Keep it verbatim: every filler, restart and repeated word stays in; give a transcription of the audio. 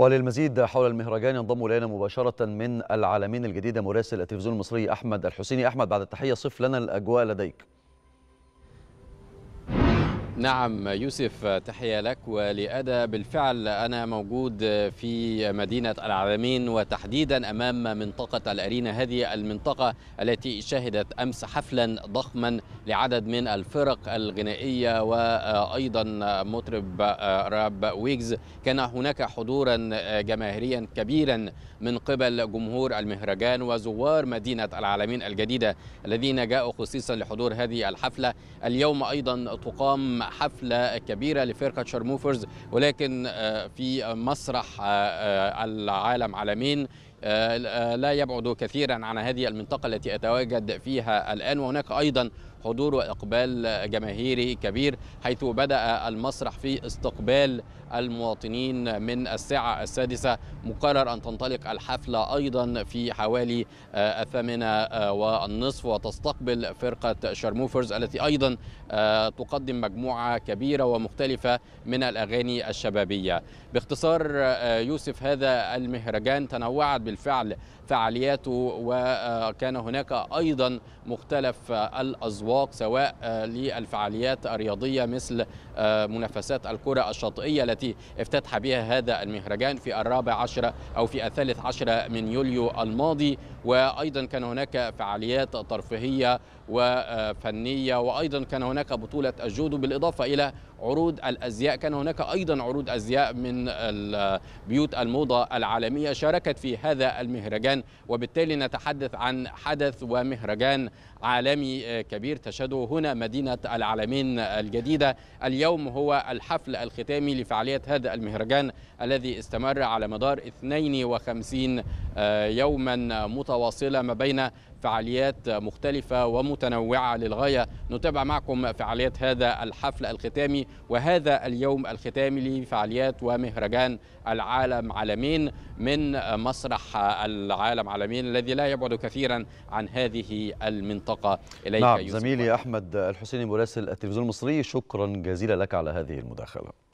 وللمزيد حول المهرجان ينضم الينا مباشره من العلمين الجديده مراسل التلفزيون المصري احمد الحسيني. احمد، بعد التحيه صف لنا الاجواء لديك. نعم يوسف، تحية لك ولأدا. بالفعل أنا موجود في مدينة العلمين وتحديدا أمام منطقة الأرينا، هذه المنطقة التي شهدت أمس حفلا ضخما لعدد من الفرق الغنائية وأيضا مطرب راب ويجز. كان هناك حضورا جماهيريا كبيرا من قبل جمهور المهرجان وزوار مدينة العلمين الجديدة الذين جاءوا خصيصا لحضور هذه الحفلة. اليوم أيضا تقام حفلة كبيرة لفرقة شارموفرز، ولكن في مسرح العالم علمين لا يبعد كثيرا عن هذه المنطقة التي أتواجد فيها الآن، وهناك أيضا حضور وإقبال جماهيري كبير، حيث بدأ المسرح في استقبال المواطنين من الساعة السادسة. مقرر أن تنطلق الحفلة أيضا في حوالي الثامنة والنصف، وتستقبل فرقة شارموفرز التي أيضا تقدم مجموعة كبيرة ومختلفة من الأغاني الشبابية. باختصار يوسف، هذا المهرجان تنوعت بالفعل فعالياته، وكان هناك أيضا مختلف الأذواق سواء للفعاليات الرياضية مثل منافسات الكرة الشاطئية التي افتتح بها هذا المهرجان في الرابع عشر أو في الثالث عشر من يوليو الماضي، وأيضا كان هناك فعاليات ترفيهية وفنية، وأيضا كان هناك بطولة الجودو، بالإضافة إلى عروض الأزياء. كان هناك أيضا عروض أزياء من بيوت الموضة العالمية شاركت في هذا المهرجان، وبالتالي نتحدث عن حدث ومهرجان عالمي كبير تشهده هنا مدينة العلمين الجديدة. اليوم هو الحفل الختامي لفعالية هذا المهرجان الذي استمر على مدار اثنين وخمسين يوما متواصلة ما بين فعاليات مختلفة ومتنوعة للغاية. نتابع معكم فعاليات هذا الحفل الختامي وهذا اليوم الختامي لفعاليات ومهرجان العالم علمين من مسرح العالم علمين الذي لا يبعد كثيرا عن هذه المنطقة. إليك نعم يوسف. زميلي أحمد الحسيني مراسل التلفزيون المصري، شكرا جزيلا لك على هذه المداخلة.